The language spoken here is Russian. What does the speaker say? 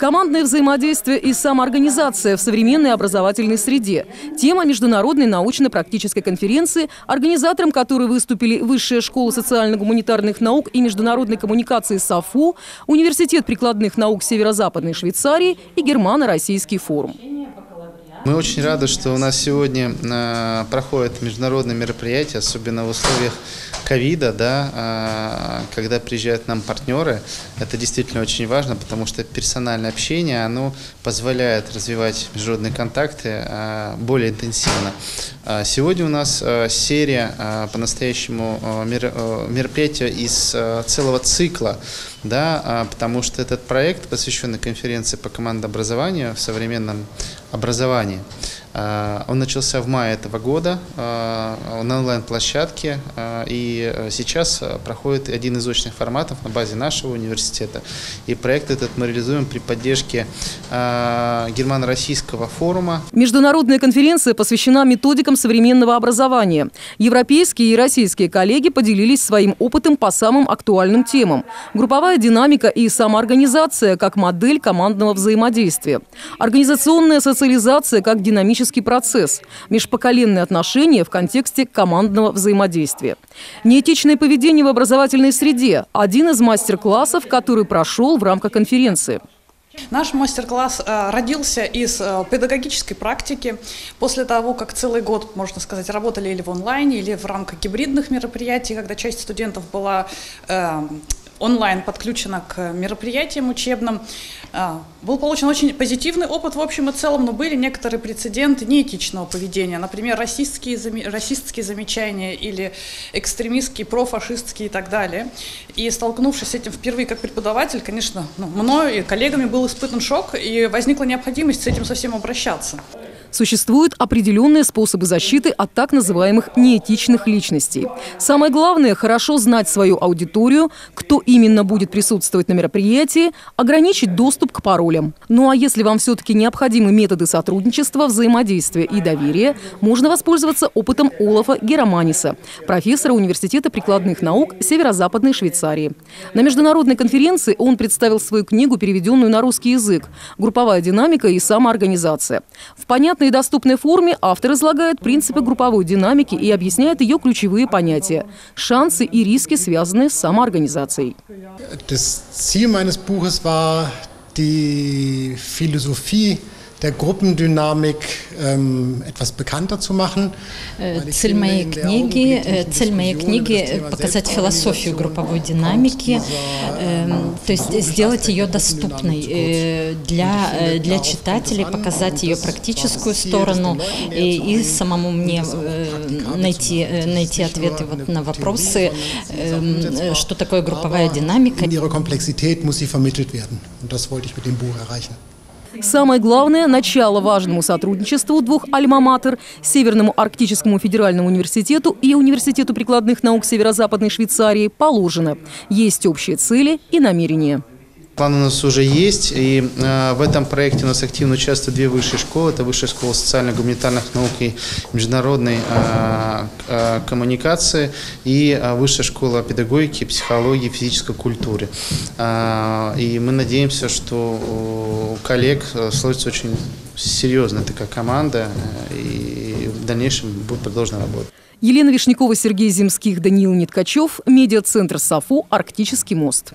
Командное взаимодействие и самоорганизация в современной образовательной среде – тема международной научно-практической конференции, организатором которой выступили Высшая школа социально-гуманитарных наук и международной коммуникации САФУ, Университет прикладных наук Северо-Западной Швейцарии и Германо-Российский форум. Мы очень рады, что у нас сегодня проходят международные мероприятия, особенно в условиях ковида, да, когда приезжают нам партнеры. Это действительно очень важно, потому что персональное общение, оно позволяет развивать международные контакты более интенсивно. Сегодня у нас серия по-настоящему мероприятия из целого цикла, да, потому что этот проект, посвященный конференции по командообразованию в современном образовании, он начался в мае этого года на онлайн-площадке, и сейчас проходит один из очных форматов на базе нашего университета. И проект этот мы реализуем при поддержке Германо-Российского форума. Международная конференция посвящена методикам современного образования. Европейские и российские коллеги поделились своим опытом по самым актуальным темам. Групповая динамика и самоорганизация как модель командного взаимодействия. Организационная социализация как динамическая процесс, межпоколенные отношения в контексте командного взаимодействия. Неэтичное поведение в образовательной среде – один из мастер-классов, который прошел в рамках конференции. Наш мастер-класс родился из педагогической практики. После того, как целый год, можно сказать, работали или в онлайне, или в рамках гибридных мероприятий, когда часть студентов была онлайн подключена к мероприятиям учебным. Был получен очень позитивный опыт в общем и целом, но были некоторые прецеденты неэтичного поведения, например, расистские замечания или экстремистские, профашистские и так далее. И столкнувшись с этим впервые как преподаватель, конечно, мною и коллегами был испытан шок, и возникла необходимость с этим совсем обращаться. Существуют определенные способы защиты от так называемых неэтичных личностей. Самое главное – хорошо знать свою аудиторию, кто именно будет присутствовать на мероприятии, ограничить доступ к паролям. Ну а если вам все-таки необходимы методы сотрудничества, взаимодействия и доверия, можно воспользоваться опытом Олафа Гераманиса, профессора Университета прикладных наук Северо-Западной Швейцарии. На международной конференции он представил свою книгу, переведенную на русский язык «Групповая динамика и самоорганизация». В понятной и доступной форме автор излагает принципы групповой динамики и объясняет ее ключевые понятия – шансы и риски, связанные с самоорганизацией. Цель моего книги была философия der Gruppendynamik etwas bekannter zu machen. Цель моей книги – показать философию групповой динамики, то есть сделать ее доступной для читателей, показать ее практическую сторону и самому мне найти ответы на вопросы, что такое групповая динамика. Самое главное – начало важному сотрудничеству двух альма-матер – Северному Арктическому федеральному университету и Университету прикладных наук Северо-Западной Швейцарии – положено. Есть общие цели и намерения. План у нас уже есть, и в этом проекте у нас активно участвуют две высшие школы. Это Высшая школа социально-гуманитарных наук и международной коммуникации и Высшая школа педагогики, психологии, физической культуры. И мы надеемся, что у коллег сложится очень серьезная такая команда, и в дальнейшем будет продолжена работа. Елена Вишнякова, Сергей Земских, Даниил Ниткачев, медиа-центр САФУ «Арктический мост».